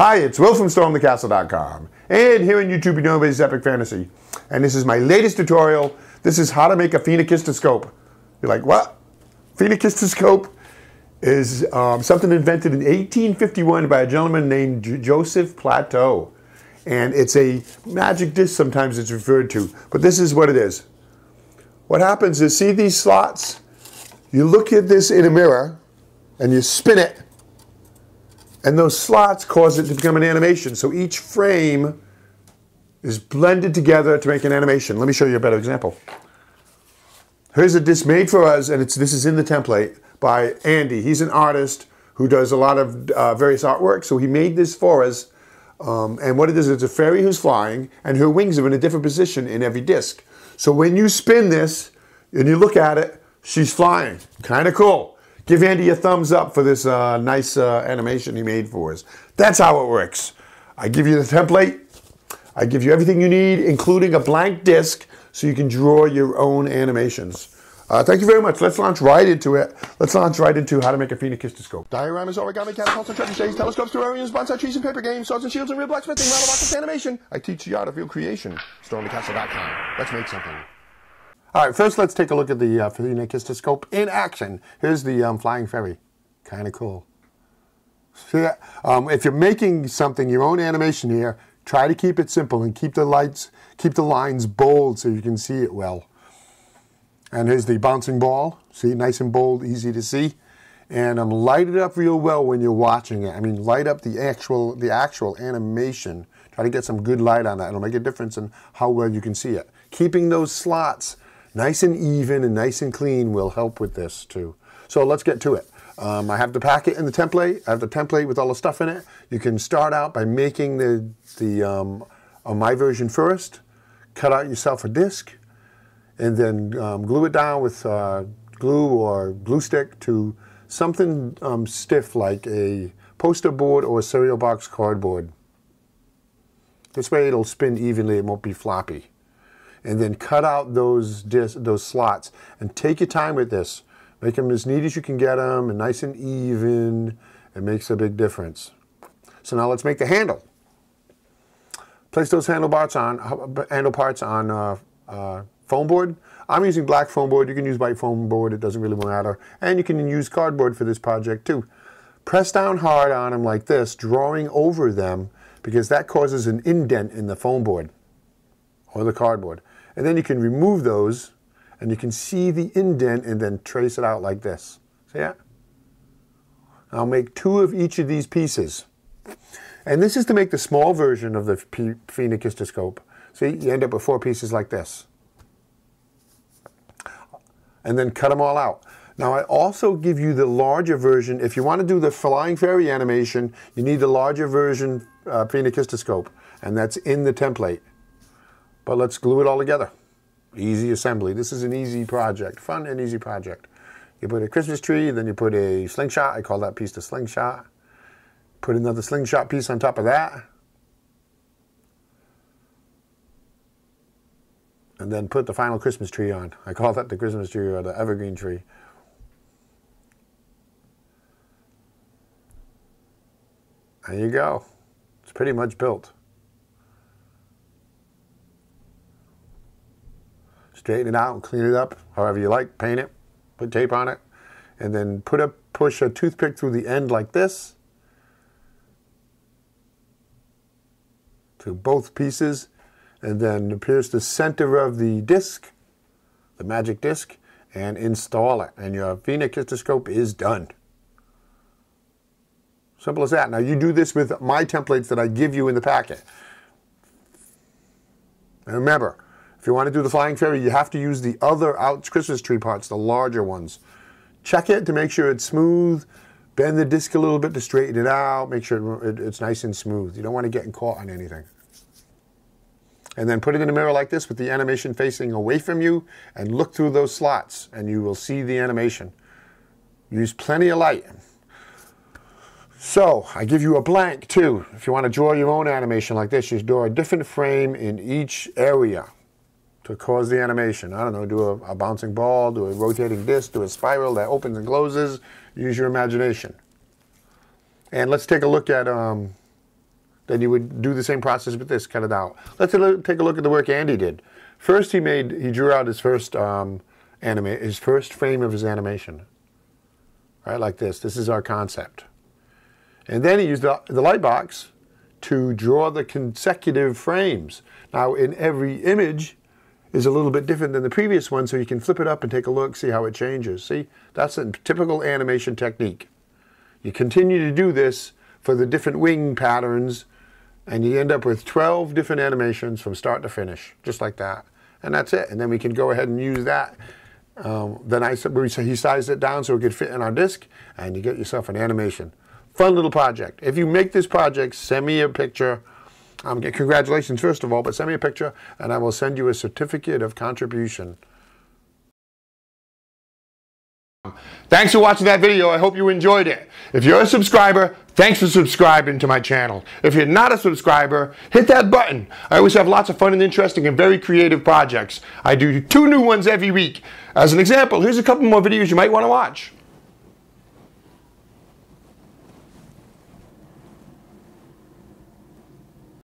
Hi, it's Will from StormTheCastle.com, and here on YouTube you know everybody's epic fantasy, and this is my latest tutorial. This is how to make a phenakistoscope. You're like, what? Phenakistoscope is something invented in 1851 by a gentleman named Joseph Plateau, and it's a magic disc, sometimes it's referred to, but this is what it is. What happens is, see these slots? You look at this in a mirror and you spin it, and those slots cause it to become an animation. So each frame is blended together to make an animation. Let me show you a better example. Here's a disc made for us, and this is in the template by Andy. He's an artist who does a lot of various artwork, so he made this for us. And what it is, it's a fairy who's flying, and her wings are in a different position in every disc. So when you spin this, and you look at it, she's flying. Kind of cool. Give Andy a thumbs up for this nice animation he made for us. That's how it works. I give you the template. I give you everything you need, including a blank disc, so you can draw your own animations. Thank you very much. Let's launch right into it. Let's launch right into how to make a phenakistoscope. Dioramas, origami, catapults, and trebuchets, telescopes, terrariums, bonsai trees, and paper games, swords and shields, and real blacksmithing, rattleboxes, animation. I teach the art of real creation. StormTheCastle.com. Let's make something. All right, first let's take a look at the phenakistoscope in action. Here's the flying fairy. Kind of cool. See that? If you're making something, your own animation here, try to keep it simple and keep the lines bold so you can see it well. And here's the bouncing ball. See, nice and bold, easy to see. And light it up real well when you're watching it. I mean, light up the actual animation. Try to get some good light on that. It'll make a difference in how well you can see it. Keeping those slots nice and even and nice and clean will help with this too. So let's get to it. I have the packet and the template. I have the template with all the stuff in it. You can start out by making my version first. Cut out yourself a disc and then glue it down with glue or glue stick to something stiff like a poster board or a cereal box cardboard. This way it'll spin evenly, it won't be floppy. And then cut out those slots and take your time with this. Make them as neat as you can get them and nice and even. It makes a big difference. So now let's make the handle. Place those handle parts on foam board. I'm using black foam board. You can use white foam board. It doesn't really matter. And you can use cardboard for this project too. Press down hard on them like this, drawing over them, because that causes an indent in the foam board or the cardboard. And then you can remove those and you can see the indent and then trace it out like this. See that? I'll make two of each of these pieces. And this is to make the small version of the phenakistoscope. See, you end up with four pieces like this. And then cut them all out. Now I also give you the larger version. If you want to do the flying fairy animation, you need the larger version phenakistoscope, and that's in the template. But let's glue it all together. Easy assembly. This is an easy project. Fun and easy project. You put a Christmas tree, then you put a slingshot. I call that piece the slingshot. Put another slingshot piece on top of that. And then put the final Christmas tree on. I call that the Christmas tree or the evergreen tree. There you go. It's pretty much built. Straighten it out and clean it up however you like. Paint it, put tape on it, and then push a toothpick through the end like this to both pieces, and then pierce the center of the disc, the magic disc, and install it. And your phenakistoscope is done. Simple as that. Now you do this with my templates that I give you in the packet. And remember, if you want to do the flying fairy, you have to use the other Christmas tree parts, the larger ones. Check it to make sure it's smooth. Bend the disc a little bit to straighten it out. Make sure it's nice and smooth. You don't want to get caught on anything. And then put it in a mirror like this with the animation facing away from you and look through those slots and you will see the animation. Use plenty of light. So, I give you a blank too. If you want to draw your own animation like this, you draw a different frame in each area to cause the animation. I don't know, do a bouncing ball, do a rotating disc, do a spiral that opens and closes. Use your imagination. And let's take a look at Then you would do the same process with this, cut it out. Let's take a look at the work Andy did. First, he drew out his first his first frame of his animation. All right, like this. This is our concept. And then he used the light box to draw the consecutive frames. Now, in every image is a little bit different than the previous one, so you can flip it up and take a look, see how it changes. See, that's a typical animation technique. You continue to do this for the different wing patterns, and you end up with 12 different animations from start to finish, just like that. And that's it. And then we can go ahead and use that. He sized it down so it could fit in our disc, and you get yourself an animation. Fun little project. If you make this project, send me a picture. Congratulations, first of all, but send me a picture, and I will send you a certificate of contribution. Thanks for watching that video. I hope you enjoyed it. If you're a subscriber, thanks for subscribing to my channel. If you're not a subscriber, hit that button. I always have lots of fun and interesting and very creative projects. I do 2 new ones every week. As an example, here's a couple more videos you might want to watch.